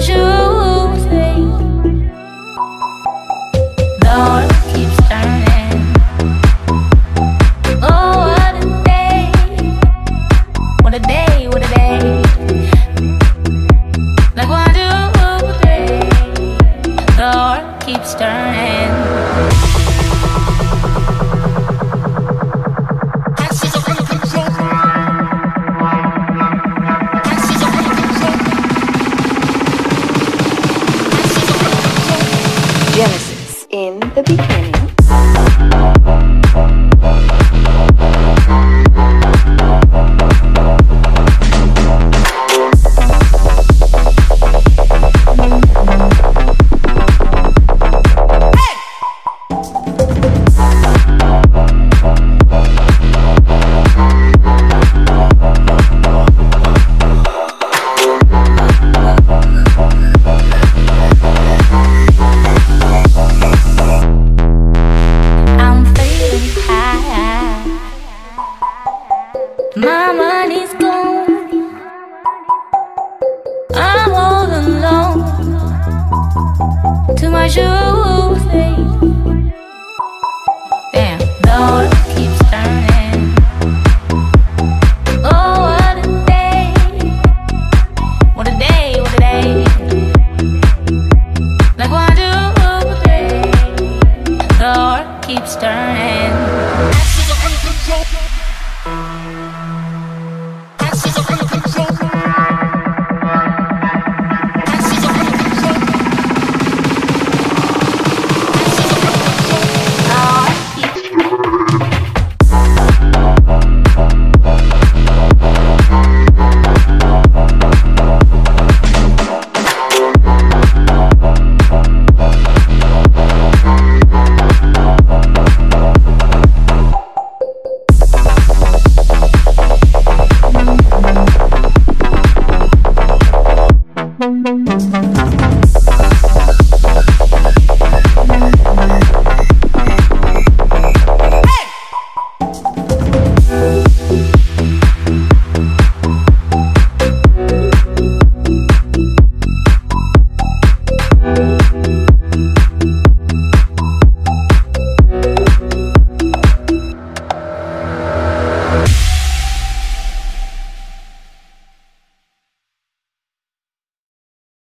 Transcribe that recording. choose me. The world keeps turning. Oh, what a day. What a day, what a day. Like 1, 2, 3. The world keeps turning. Genezis in the beginning. My money's gone, I'm all alone. Too much of a thing. Damn, the world keeps turning. Oh, what a day. What a day, what a day. Like 1, 2, 3. The world keeps turning.